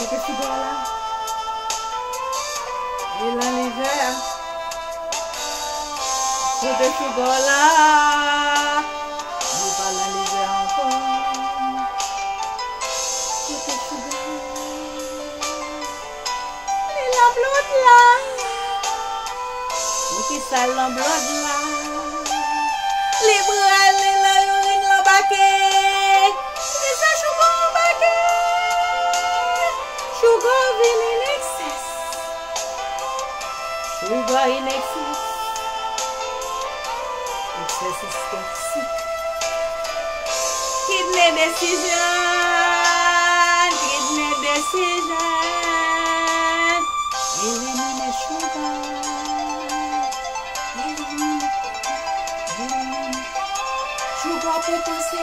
Fica segurando. Ilanizé. Fica segurando. Me balanizé agora. Fica segurando. Me lamblou de lá. Me que sal lamblou de lá. Libra, lila, urine, lambaque. Sugar in excess. Excess is toxic. Kidney decision. Even in the sugar. Even in sugar potency.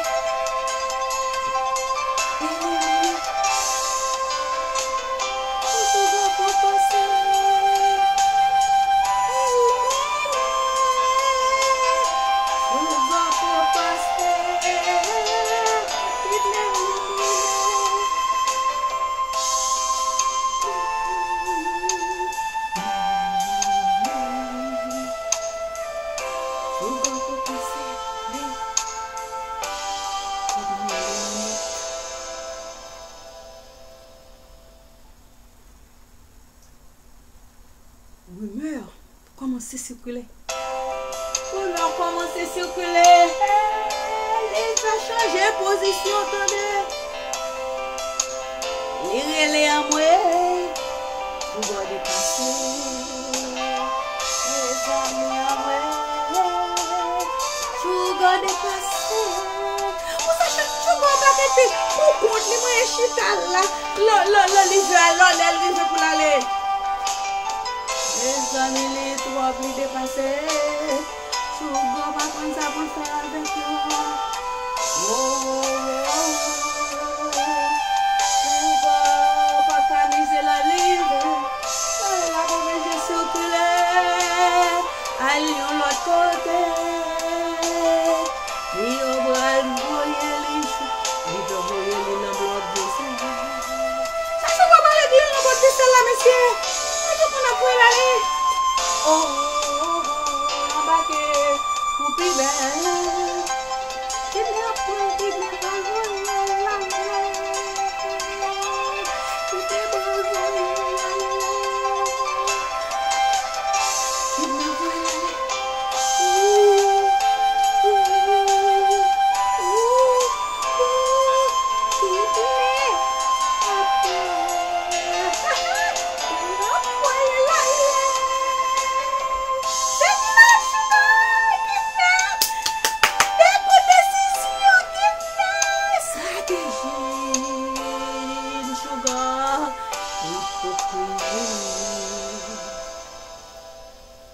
Rumeurs commencent à circuler. Rumeurs commencent à circuler. Il va changer position, attendez. Il relève à moi. Je dois dépasser. Les amis à moi. Je dois dépasser. Vous sachez que je dois m'arrêter. Pour contre, moi, je suis là. L'on, pour l'aller. Les amis, les trois plus dépassés. Je ne vois pas comme ça pour faire avec toi. Oh, je ne vois pas camiser la livre. La convention circulaire. Allez, on l'autre côté. Et on va le voyer les choses. Et on va voyer les nombres de ces. Ça, je ne vois pas le dire, on va te faire la messieurs. Oh, I'm back here. We'll be back. Give me up,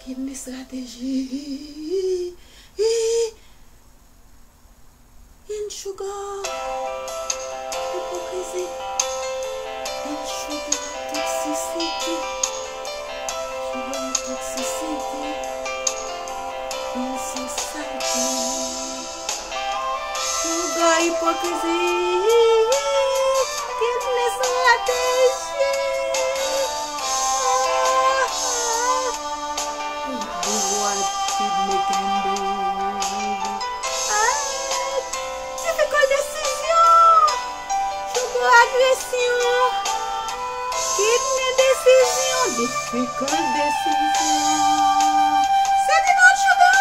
kidney strategy in sugar hypocrisy in sugar toxicity in society sugar hypocrisy. Difficult decision. Send it on sugar.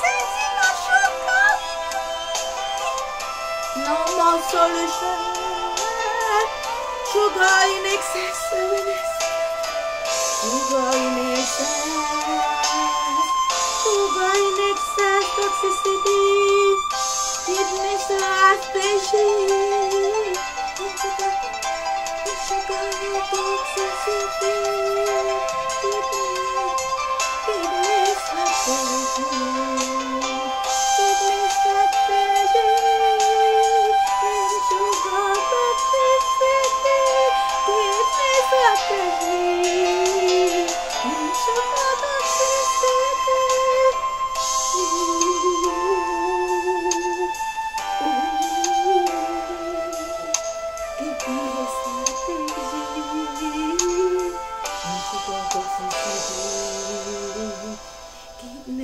Send it on sugar. No more solution. Sugar in excess. Sugar in excess. Sugar in excess. Toxicity. Kidney strategy. Ooh.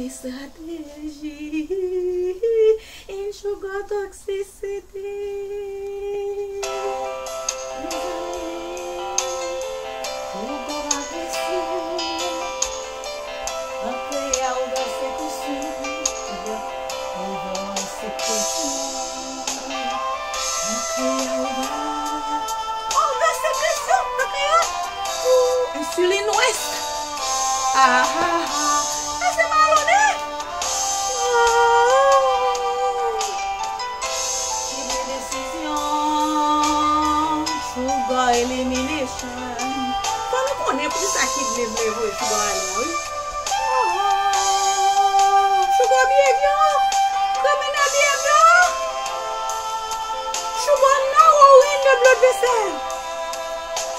strategy, enxugar toxicity. Fogo agressivo, até ao da sequência, ao da sequência, au da insuline ouest. Ah.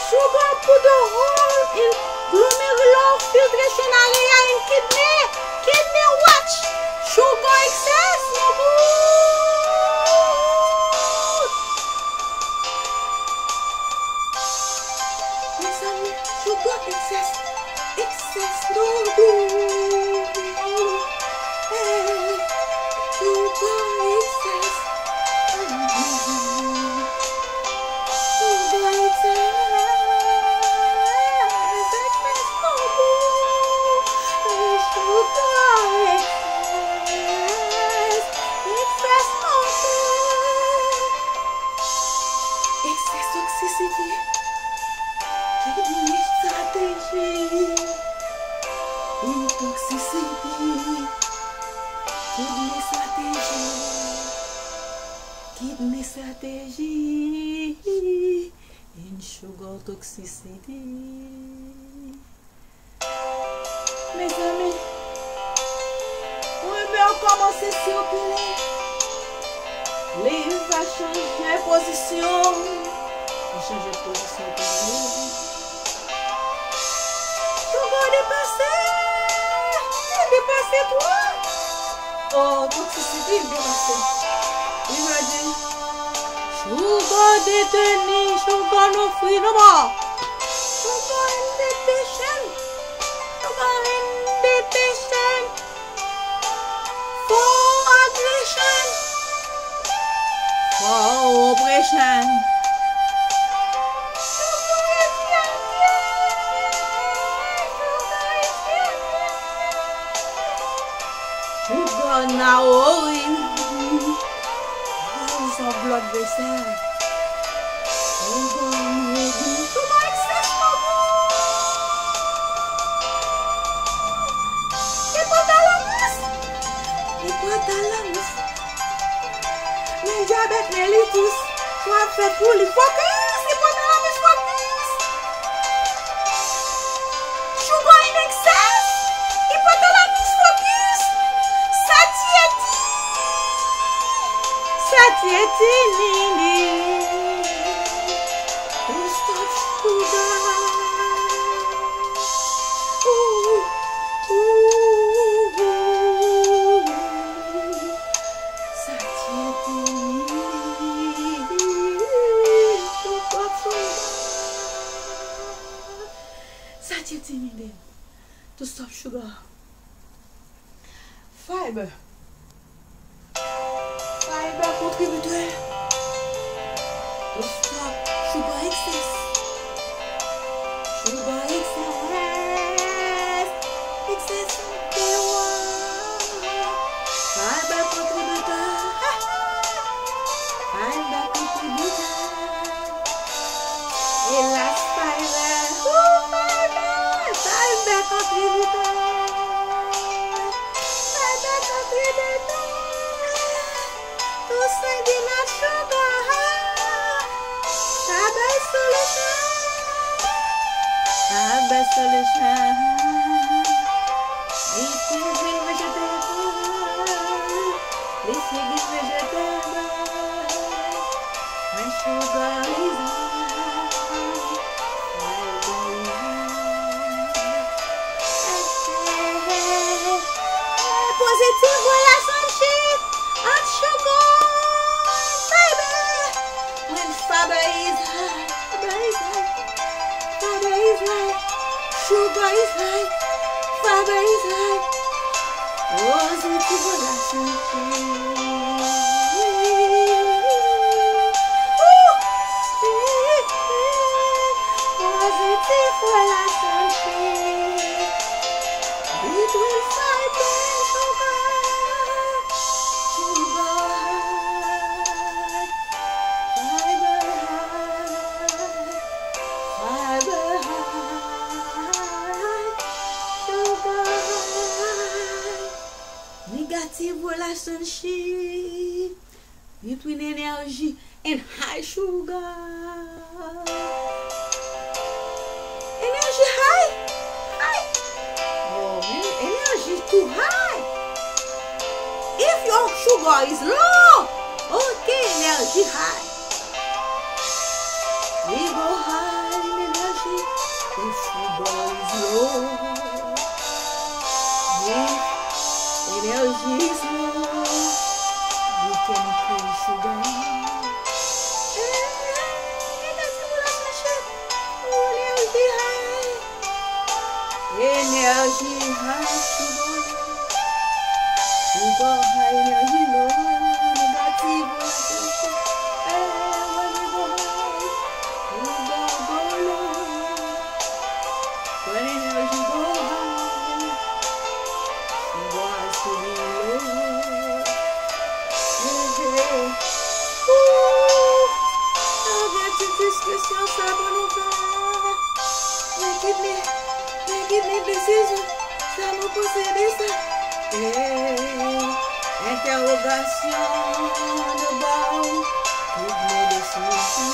Sugar put a hole in glomerular filtration area in kidney. Kidney watch. Sugar excess. No good. Yes, I mean, sugar excess. Excess. No good. Hey, sugar excess. Kidney strategy and sugar toxicity. Mes amis, on va commencer s'il vous plaît. Les va changer position. On change de position pour nous. Sugar dépassé toi. Oh, toxicity dépassé. Imagine, sugar detaining, sugar no free no more. Sugar in detention, sugar in detention. For aggression, for oppression. Blood vessel. Sugar excess, hypothalamus. Hypothalamus. Mais diabète, mais les tous. Toi, fais pour les focus. Hypothalamus, focus. Sugar in excess. Hypothalamus, focus. Satiety. Satiety. To stop sugar, fiber contributeur to stop sugar excess, sugar excess, excess power. Fiber contributeur, fiber contributeur. Positive relationship and sugar and fiber. When fiber is high, fiber is high, fiber is high, sugar is high, fiber is high. Negative relationship between energy and high sugar. Energy high, high. Oh, energy too high. If your sugar is low, okay, energy high. We go high in energy if sugar is low. Yeah. Energy is low, you can increase sugar. Negative relationship, energy high. Energy high, sugar. Sugar high, energy low. Negative relationship, energy go low. Energy go to be alone. I'll get to discussion making me decision. Some opposite is interrogation about with no decision.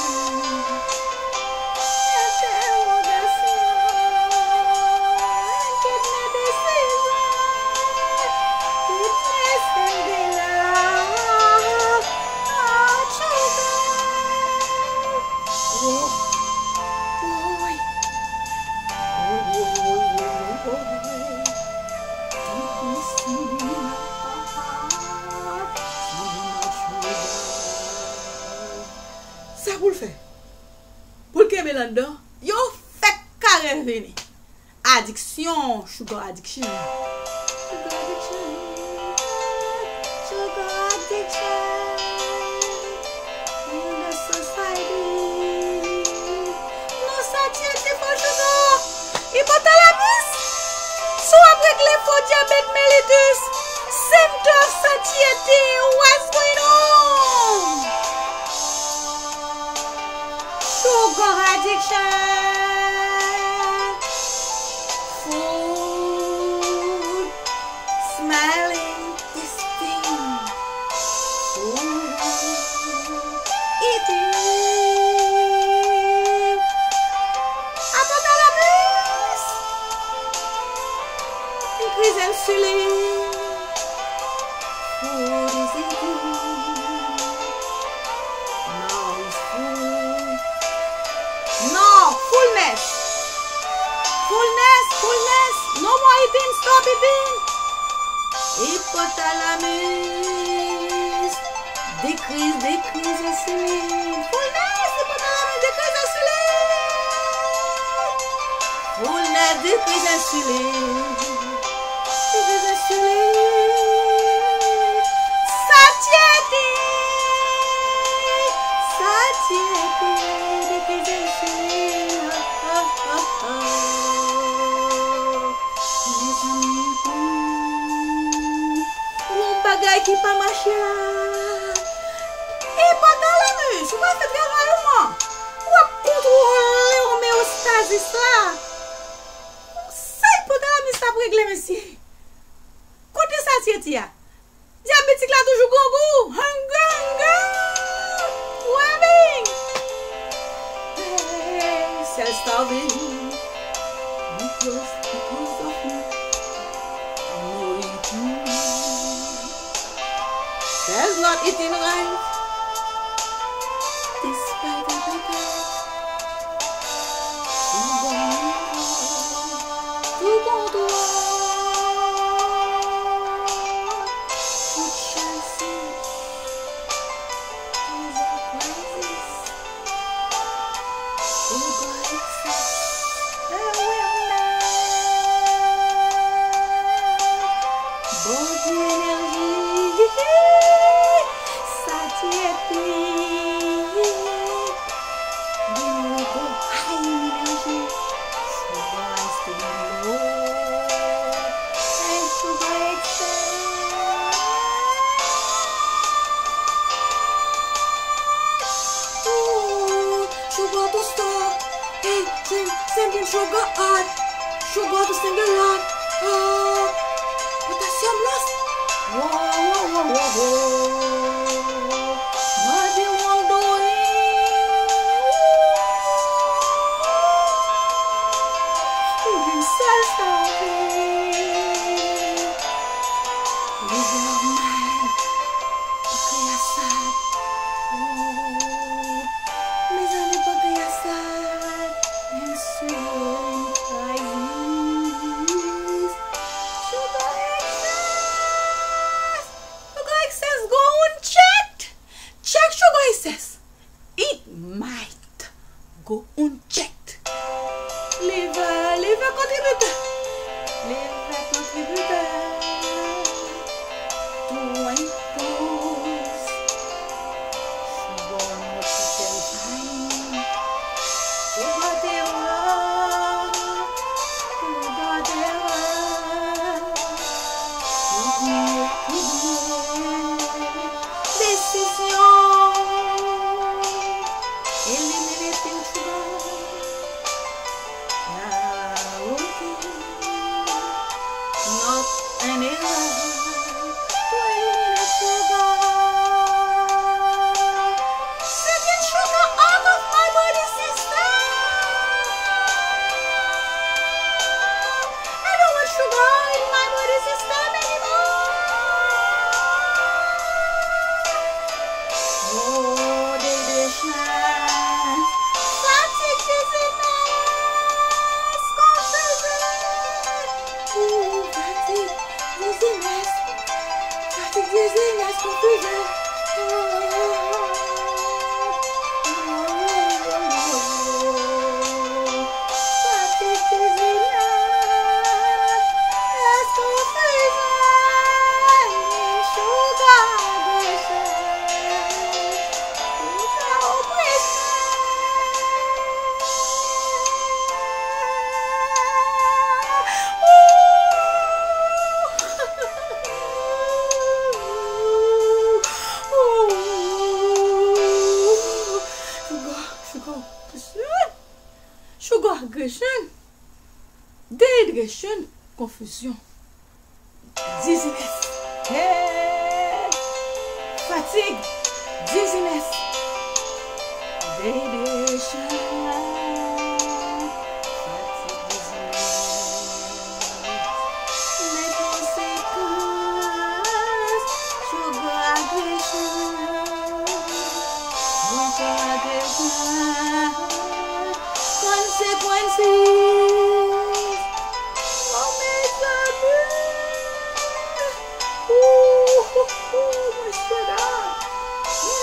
Ça pour le faire. Pour le faire, Mélandon, il fait carré venir. Addiction, sugar addiction. Sugar addiction. Sugar addiction. In the society. No satiety for sugar. Hypothalamus. So après que les faux diabète mellitus. Symptom of satiety. What's going on? Sugar addiction, food, smelling, tasting, eating, hypothalamus, increase insulin, food is eating. Fullness, no more eating, stop eating. Hypothalamus, decrease insulin. Fullness, hypothalamus, decrease insulin. Fullness, decrease insulin. Decrease insulin. Satiety, decrease insulin. Qui pas marché. Et pas dans la nuit, je vais faire réellement. Ou à contrôler l'homéostasis là. C'est pour la mise à régler, monsieur. Côté satiété. Diabétique là toujours gogo. Hunger. Waving. Hey, c'est starving. That's not eating right. Despite the appetite, food choices, things are crisis. Sugar excess, the wellness. Sugar to sing along. Oh, potassium lost. Whoa, whoa, whoa, whoa, whoa. Muddy won't do it. Himself starving. Living of mine. Okay, I said. Oh, misery, but I said. And soon, I. It might go unchecked. Liver contributor. Liver contributor. To white goes. Sugar not to tell time. Whatever. This is your. Sugar aggression, degression, confusion, dizziness, fatigue, dizziness, degression, fatigue, dizziness, les conséquences, sugar aggression, sugar aggression. Consequences, oh, misery. My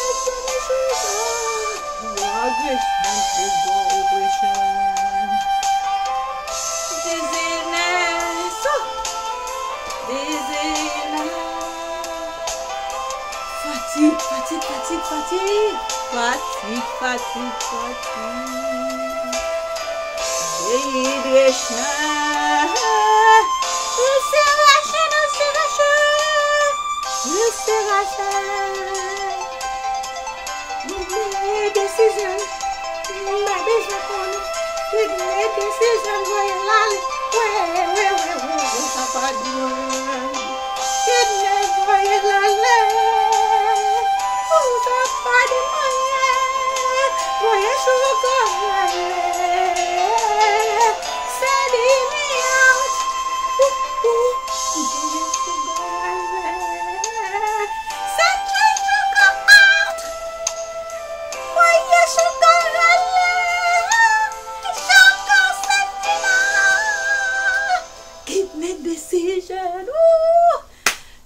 sweetheart, my sweetheart.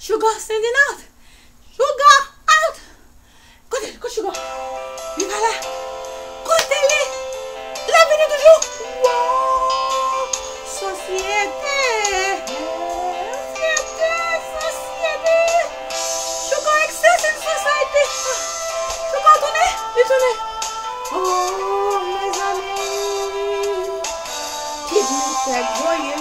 Sugar sending out. Sugar out. Go sugar. You got that. Go tell it. Let me do you. Wow. Société. Saber. Oh, meus amigos, que me vergonha.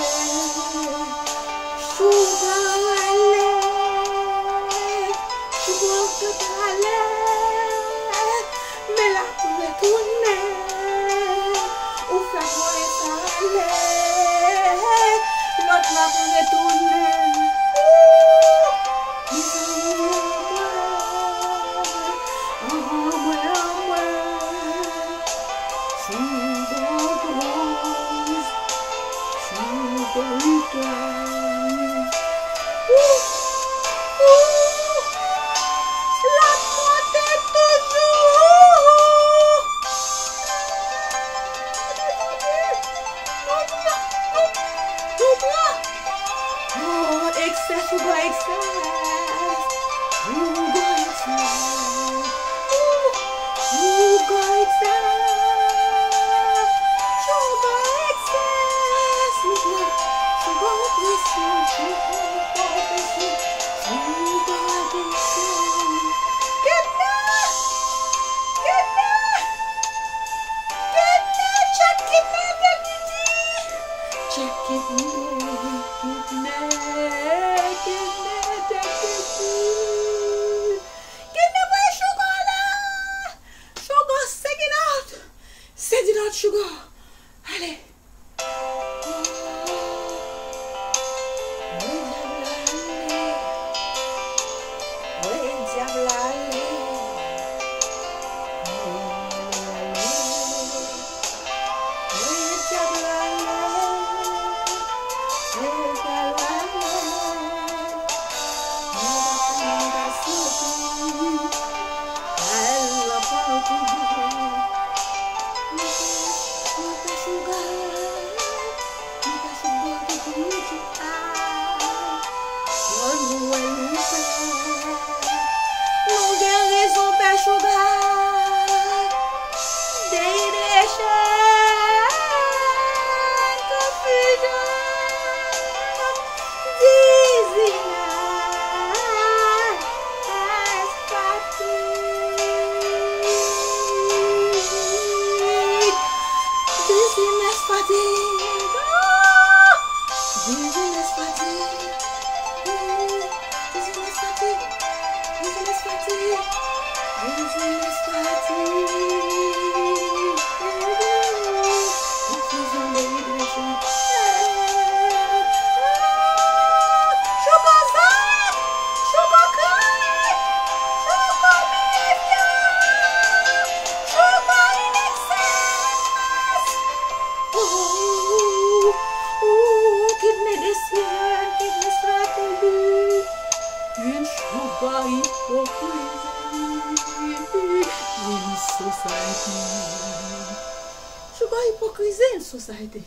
Society.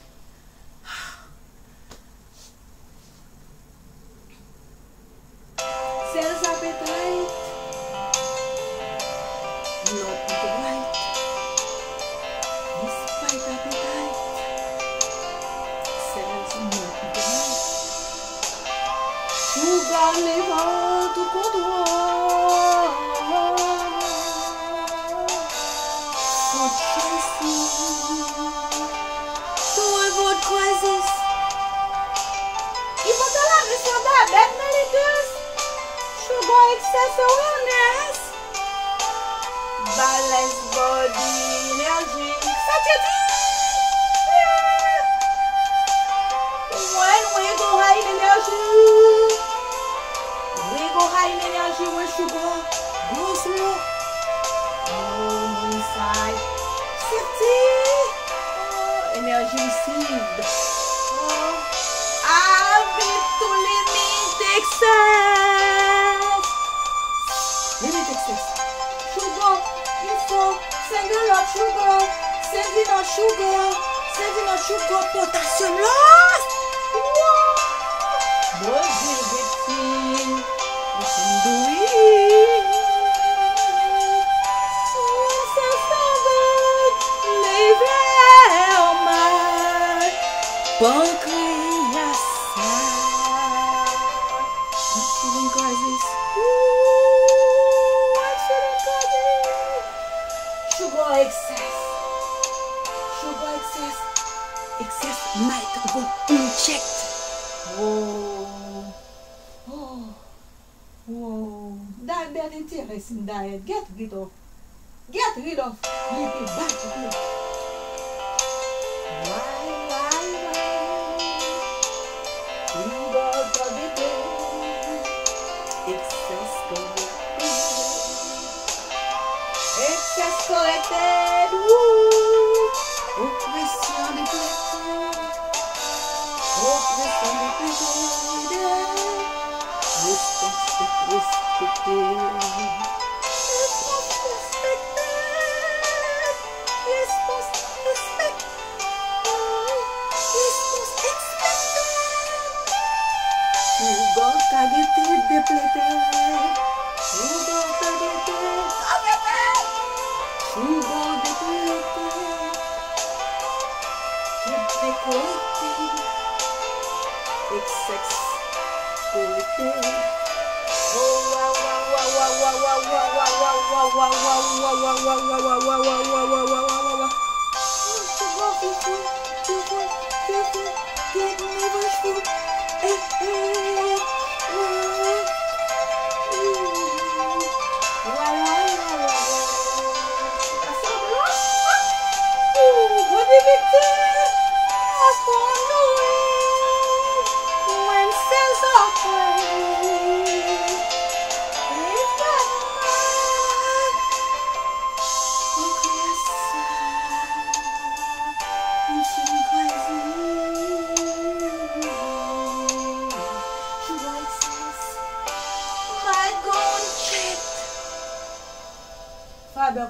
Sales appetite, not the right, despite appetite, sales not the right. Sugar levanta o controle, sucesso. Coisas e botar a saudade that many girls should go excess awareness balance body energy such a thing when we go high in energy when sugar goes slow inside safety energy received. Habit to limit excess. Limit excess. Sugar, info, sending out sugar, sending out sugar, sending out sugar, potassium loss. Whoa! What did we see? What should we? Pancreas, I'm feeling crisis. I'm feeling crisis. sugar excess, might go inject. Oh, oh, whoa, that very interesting diet. Get rid of little bad. Excess collected.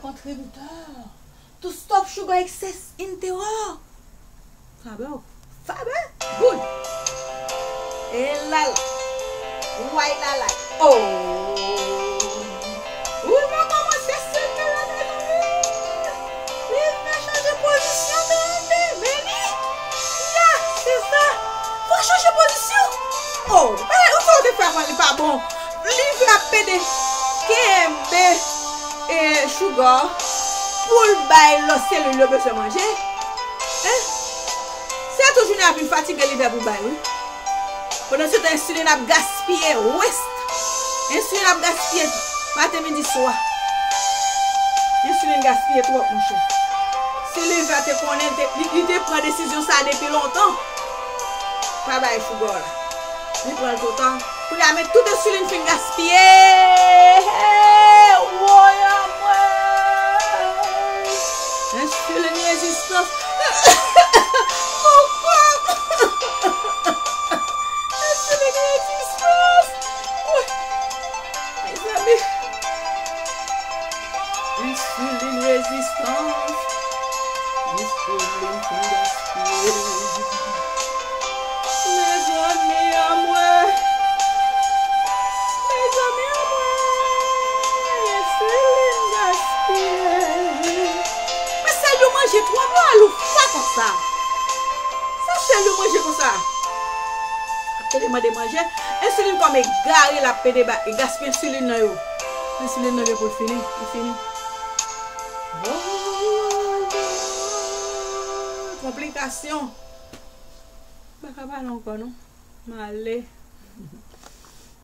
Contributor to stop sugar excess in the world. Faber, good. Elala, why lala? Oh, we must commence to separate. We must change position, baby. Yeah, c'est ça. Faut changer position. Oh, eh, on faut faire mal, pas bon. Livre à pédé, qu'est-ce? Et sugar pour le bail, le cellule le peut se manger. C'est toujours une plus fatigue l'hiver pour le bail. Pendant ce temps, l'insuline a gaspillé ouest. L'insuline a gaspillé matin, midi, soir. L'insuline gaspillé trop, mon cher. Si l'hiver te connaît, il te prend décision ça depuis longtemps. Pas bail sugar là. Il prend tout le temps pour la mettre toute l'insuline fin gaspillée. Stuff. Oh God! That's the crazy stuff. Is that me? It's feeling resistance. It's feeling resistance. J'ai trois mois à l'ouvrir comme ça. Ça c'est le manger comme ça. Après les mois de manger, insuline comme égaré la paix débat et gaspiller insuline là. Insuline là pour finir, Complication. Pas capable encore non. Malé.